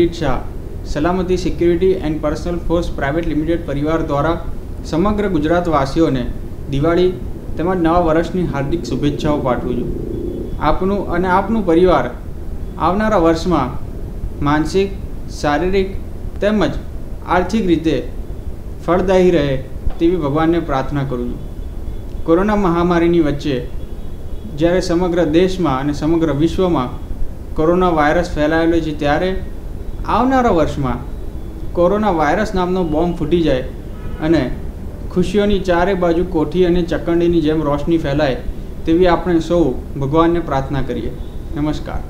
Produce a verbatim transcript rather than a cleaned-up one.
प्रीत शाह सलामती security and personal force private limited परिवार द्वारा समग्र गुजरातवासीओने दिवाળી તેમજ નવા વર્ષની હાર્દિક શુભેચ્છાઓ પાઠવું છું। આપનું અને આપનું પરિવાર આવનારા વર્ષમાં માનસિક, શારીરિક તેમજ આર્થિક રીતે ફળદાયી રહે તેવી ભગવાનને પ્રાર્થના કરું છું। કોરોના મહામારીની વચ્ચે જ્યારે સમગ્ર દેશમાં અને સમગ્ર વિશ્વમાં કોરોના વાયરસ ફેલાયેલો છે, ત્યારે આવનારા વર્ષમાં કોરોના વાયરસ નામનો બોમ્બ ફૂટી જાય અને खुशियों चारे बाजू कोठी और चकंडी जेम रोशनी फैलाय तेवी आपणे सौ भगवान ने प्रार्थना करिए। नमस्कार।